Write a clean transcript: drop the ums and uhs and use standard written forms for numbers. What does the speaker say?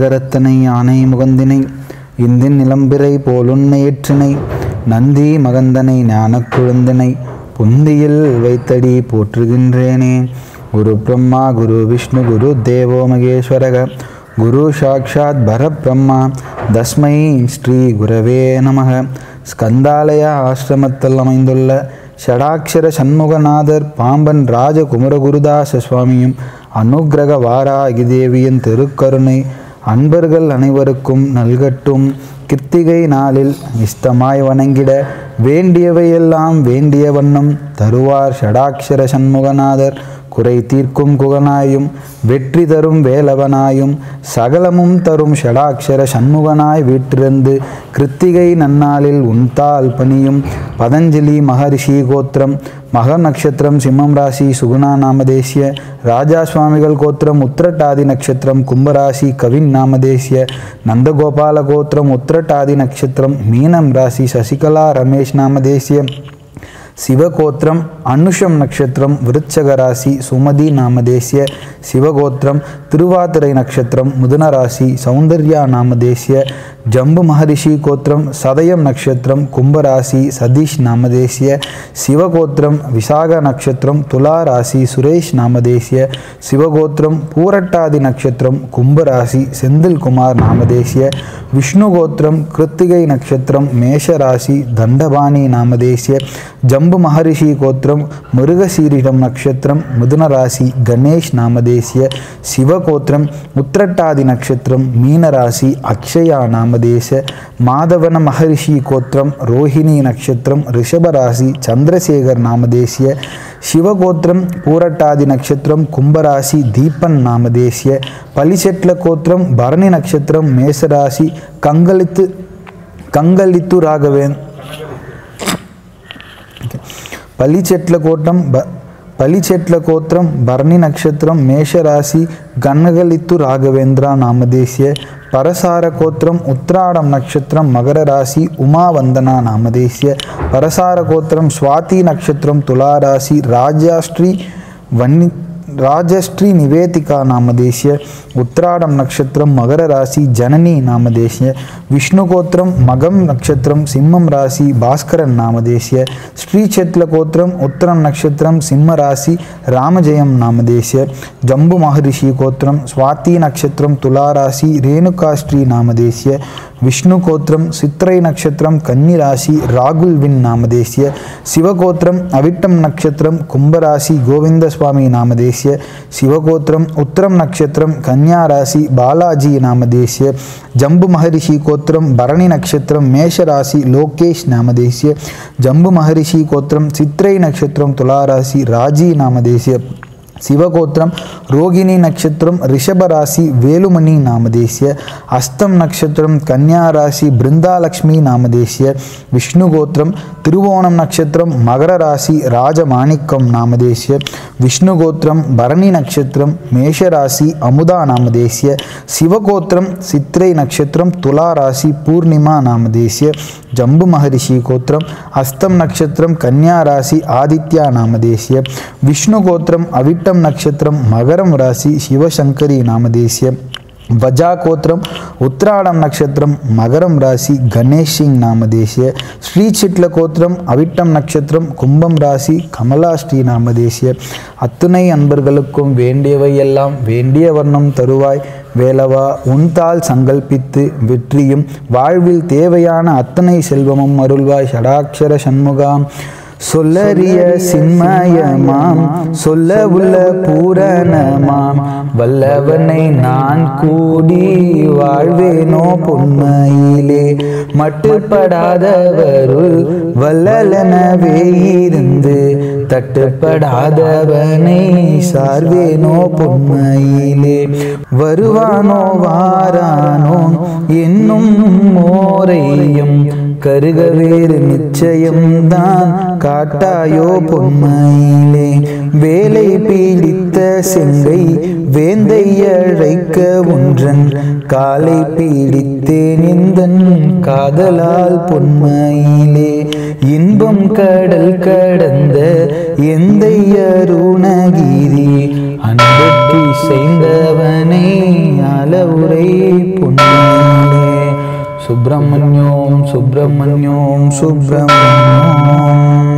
அழகரத்தனை ஆனை முகந்தினை இந்தின் நிலம்பிரை போலுன்னை ஏற்றினை நந்தி மகந்தனை ஞானக் குழந்தனை புந்தியில் வைத்தடி போற்றுகின்றேனே. குரு பிரம்மா குரு விஷ்ணு குரு தேவோ மகேஸ்வரக குரு சாக்ஷாத் பரபிரம்மா தஸ்மை ஸ்ரீ குரவே நமக. ஸ்கந்தாலய ஆசிரமத்தில் அமைந்துள்ள ஷடாட்சர சண்முகநாதர் பாம்பன் ராஜகுமர குருதாச சுவாமியும் அனுக்கிரக வாராகி தேவியின் திருக்கருணை அன்பர்கள் அனைவருக்கும் நல்கட்டும். கிருத்திகை நாளில் இஷ்டமாய் வணங்கிட வேண்டியவையெல்லாம் வேண்டிய வண்ணம் தருவார் ஷடாட்சர சண்முகநாதர். குறை தீர்க்கும் குகனாயும் வெற்றி தரும் வேலவனாயும் சகலமும் தரும் ஷடாட்சர சண்முகனாய் வீற்றிருந்து கிருத்திகை நன்னாளில் உன்தால் பணியும் பதஞ்சலி மகரிஷி கோத்திரம் மக நட்சத்திரம் சிம்மம் ராசி சுகுணா நாமதேசிய ராஜா சுவாமிகள் கோத்திரம் உத்திரட்டாதி நட்சத்திரம் கும்பராசி கவின் நாமதேசிய நந்தகோபால கோத்திரம் உத்திரட்டாதி நட்சத்திரம் மீனம் ராசி சசிகலா ரமேஷ் நாமதேசிய शिवगोत्रम अनुषम नक्षत्रम वृश्चिक राशि सुमदी नामदेश्य शिवगोत्रम तिरुवातिरै नक्षत्रम मुदन राशि सौंदर्या नामदेश्य जंबु महर्षि गोत्रम सदयम नक्षत्रम कुंभ राशि सतीश नामदेश्य शिवगोत्रम विशाख नक्षत्रम तुला राशि सुरेश नामदेश्य शिवगोत्रम पूरट्टादि नक्षत्रम कुंभ राशि सेंदिल कुमार नामदेश्य विष्णुगोत्रम कृत्तिकै नक्षत्रम मेष राशि दंडवाणी नामदेश्य जंबु महर्षि गोत्रम मुरुगशीरिषम नक्षत्रम मिथुन राशि गणेश नामदेश्य शिवगोत्रम उत्तरट्टादि नक्षत्रम मीन राशि अक्षया नामदेश्य माधवन महर्षि गोत्रम रोहिणी नक्षत्रम ऋषभ राशि चंद्रशेखर नामदेश्य शिवगोत्रम पूरट्टादि नक्षत्रम कुंभ राशि दीपन नामदेश्य पलिचेट्ल गोत्रम भरणी नक्षत्रम मेष राशि कंगलित्तु राघवेंद्र पलिचेट्ल गोत्रम भरणी नक्षत्रम मेष राशि गणगलित्तु राघवेंद्र नामदेश्य परसार गोत्रम उत्तराडम नक्षत्रम मगर राशि उमा वंदना नामदेश्य परसार गोत्रम स्वाति नक्षत्रम तुला राशि राजश्री निवेदिका नामदेश्य उत्तराडम नक्षत्रम मगर राशि जननी नामदेश्य विष्णुगोत्रम मगम नक्षत्रम सिंहम राशि भास्करन नामदेश्य श्रीक्षेत्र गोत्रम उत्तरम नक्षत्रम सिंह राशि रामजयम नामदेश्य जंबु महर्षि गोत्रम स्वाति नक्षत्रम तुला राशि रेणुकाश्री नामदेश्य विष्णुगोत्रम चित्रै नक्षत्रम कन्नी राशि राहुल विन नामदेश्य शिवगोत्रम अविट्टम नक्षत्रम कुंभ राशि गोविंद स्वामी नामदेश्य शिवगोत्रम उत्तरम नक्षत्रम कन्या राशि बालाजी नामदेश्य जंबु महर्षि गोत्रम भरणी नक्षत्रम मेष राशि लोकेश नामदेश्य जंबु महर्षि गोत्रम चित्रै नक्षत्रम तुला राशि राजी नामदेश्य शिवगोत्रम रोहिणी नक्षत्रम ऋषभ राशि वेलुमणि नामदेश्य अस्तम नक्षत्रम कन्या राशि बृंदालक्ष्मी नामदेश्य विष्णुगोत्रम तिरुवोणम नक्षत्रम मगर राशि राजमाणिक्यम नामदेश्य विष्णुगोत्रम भरणी नक्षत्रम मेष राशि अमुदा नामदेश्य शिवगोत्रम चित्रै नक्षत्रम तुला राशि पूर्णिमा नामदेश्य जंबु महर्षि गोत्रम अस्तम नक्षत्रम कन्या राशि आदित्य नामदेश्य विष्णुगोत्रम अविट्ट नक्षत्रम मगरम राशि शिवशंकरी नामदेश्य वजा गोत्रम उत्तराडम नक्षत्रम मगरम राशि गणेश सिंह नामदेश्य श्रीचिट्ल गोत्रम अविट्टम नक्षत्रम कुंभम राशि कमलाश्री नामदेश्य अत्तुनै अन्बर्गलुक्कुम वेंडियवैयெல்லாம் वेंडिय वर्णम तरुवाय வேலவா உன்தால் சங்கல்பித்து வெற்றியும் வாழ்வில் தேவையான அத்தனை செல்வமும் அருள்வாய் ஷடாட்சர சண்முகாம். சொல்லரிய சின்மயமாம் சொல்ல உள்ள பூரணமாம் வல்லவனை நான் கூடி வாழ்வேனோ பொன்மையிலே மட்டுப்படாதவருள் வல்லலனவே இருந்து தட்டுப்படாதவனை சார்வேனோ பொன்மையிலே வருவானோ வாரானோ என்னும் மோரையும் கருக வேறு நிச்சயம்தான் காட்டாயோ பொன்மையிலே வேலை பீடித்த செங்கை வேந்தையழைக்க ஒன்றன் காலை பீடித்தேன் இந்தன் காதலால் பொன்மையிலே இன்பம் கடல் கடந்த எந்தையருணகிரி அன்புக்கு செய்தவனே ஞாலவுரை பொன்னே சுப்ரமண்யோம் சுப்ரமண்யோம் சுப்ரமண்யோம்